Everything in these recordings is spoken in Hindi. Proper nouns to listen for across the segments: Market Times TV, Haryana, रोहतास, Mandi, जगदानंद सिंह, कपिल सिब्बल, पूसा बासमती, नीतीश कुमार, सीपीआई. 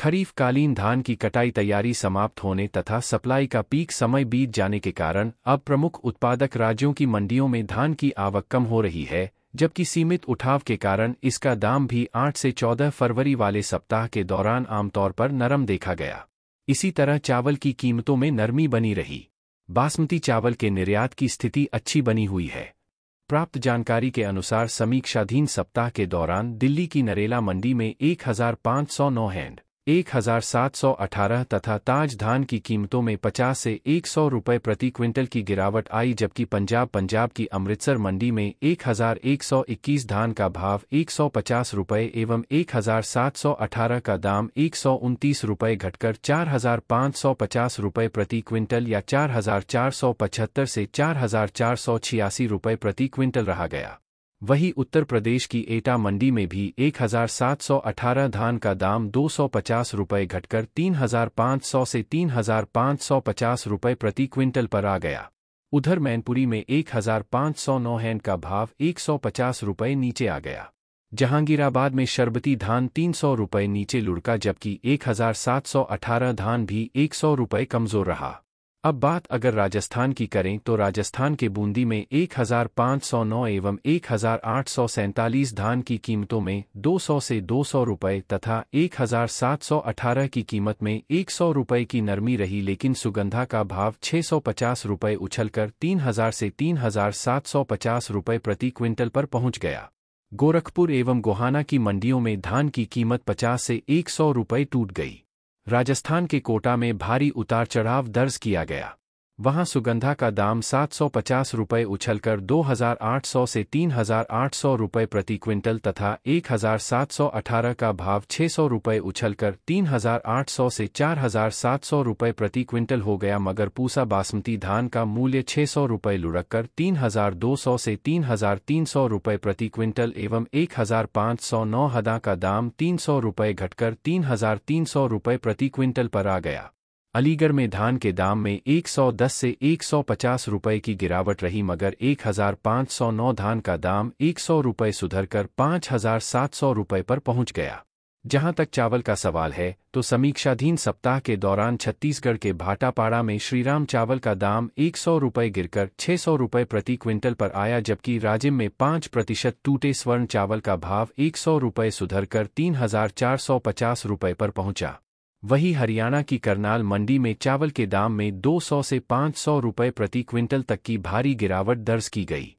खरीफ कालीन धान की कटाई तैयारी समाप्त होने तथा सप्लाई का पीक समय बीत जाने के कारण अब प्रमुख उत्पादक राज्यों की मंडियों में धान की आवक कम हो रही है, जबकि सीमित उठाव के कारण इसका दाम भी 8 से 14 फरवरी वाले सप्ताह के दौरान आमतौर पर नरम देखा गया। इसी तरह चावल की कीमतों में नरमी बनी रही। बासमती चावल के निर्यात की स्थिति अच्छी बनी हुई है। प्राप्त जानकारी के अनुसार समीक्षाधीन सप्ताह के दौरान दिल्ली की नरेला मंडी में 1509 हैंड 1718 तथा ताज धान की कीमतों में 50 से 100 रुपये प्रति क्विंटल की गिरावट आई, जबकि पंजाब की अमृतसर मंडी में 1121 धान का भाव 150 रुपये एवं 1718 का दाम 129 रुपये घटकर 4550 रुपये प्रति क्विंटल या 4475 से 4486 रुपये प्रति क्विंटल रहा गया। वहीं उत्तर प्रदेश की एटा मंडी में भी 1718 धान का दाम 250 रुपये घटकर 3500 से 3550 रुपये प्रति क्विंटल पर आ गया। उधर मैनपुरी में 1509 हैंड का भाव 150 रुपये नीचे आ गया। जहांगीराबाद में शरबती धान 300 रुपये नीचे लुढ़का, जबकि 1718 धान भी 100 रुपये कमजोर रहा। अब बात अगर राजस्थान की करें तो राजस्थान के बूंदी में 1509 एवं 1847 धान की कीमतों में 200 से 200 रुपये तथा 1718 की कीमत में 100 रुपये की नरमी रही, लेकिन सुगंधा का भाव 650 रुपये उछलकर 3000 से 3750 रुपये प्रति क्विंटल पर पहुंच गया। गोरखपुर एवं गोहाना की मंडियों में धान की कीमत 50 से 100 रुपये टूट गई। राजस्थान के कोटा में भारी उतार चढ़ाव दर्ज किया गया। वहां सुगंधा का दाम 750 रुपये उछलकर 2800 से 3800 रुपये प्रति क्विंटल तथा 1718 का भाव 600 रुपये उछलकर 3800 से 4700 रुपये प्रति क्विंटल हो गया, मगर पूसा बासमती धान का मूल्य 600 रुपये लुढ़ककर 3200 से 3300 रुपये प्रति क्विंटल एवं 1509 हदा का दाम 300 रुपये घटकर 3300 रुपये प्रति क्विंटल पर आ गया। अलीगढ़ में धान के दाम में 110 से 150 रुपये की गिरावट रही, मगर 1509 धान का दाम 100 रुपये सुधरकर 5700 रुपये पर पहुंच गया। जहां तक चावल का सवाल है तो समीक्षाधीन सप्ताह के दौरान छत्तीसगढ़ के भाटापाड़ा में श्रीराम चावल का दाम 100 रुपये गिरकर 600 रुपये प्रति क्विंटल पर आया, जबकि राजिम में 5% टूटे स्वर्ण चावल का भाव 100 रुपये सुधरकर 3450 रुपये पर पहुंचा। वहीं हरियाणा की करनाल मंडी में चावल के दाम में 200 से 500 रुपये प्रति क्विंटल तक की भारी गिरावट दर्ज की गई।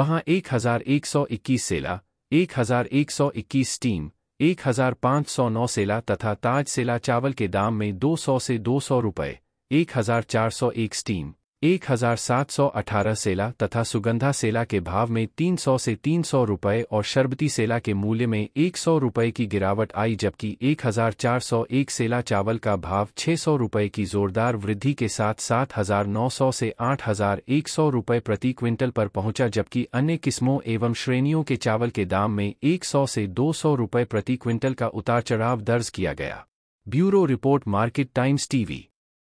वहां 1121 सेला, 1121 स्टीम, 1509 सेला तथा ताज सेला चावल के दाम में 200 से 200 रुपये, 1401 स्टीम, 1718 सेला तथा सुगंधा सेला के भाव में 300 से 300 रुपये और शरबती सेला के मूल्य में 100 रुपये की गिरावट आई, जबकि 1401 सेला चावल का भाव 600 रुपये की जोरदार वृद्धि के साथ 7900 से 8100 रुपये प्रति क्विंटल पर पहुंचा, जबकि अन्य किस्मों एवं श्रेणियों के चावल के दाम में 100 से 200 रुपये प्रति क्विंटल का उतार चढ़ाव दर्ज किया गया। Bureau report, Market Times TV.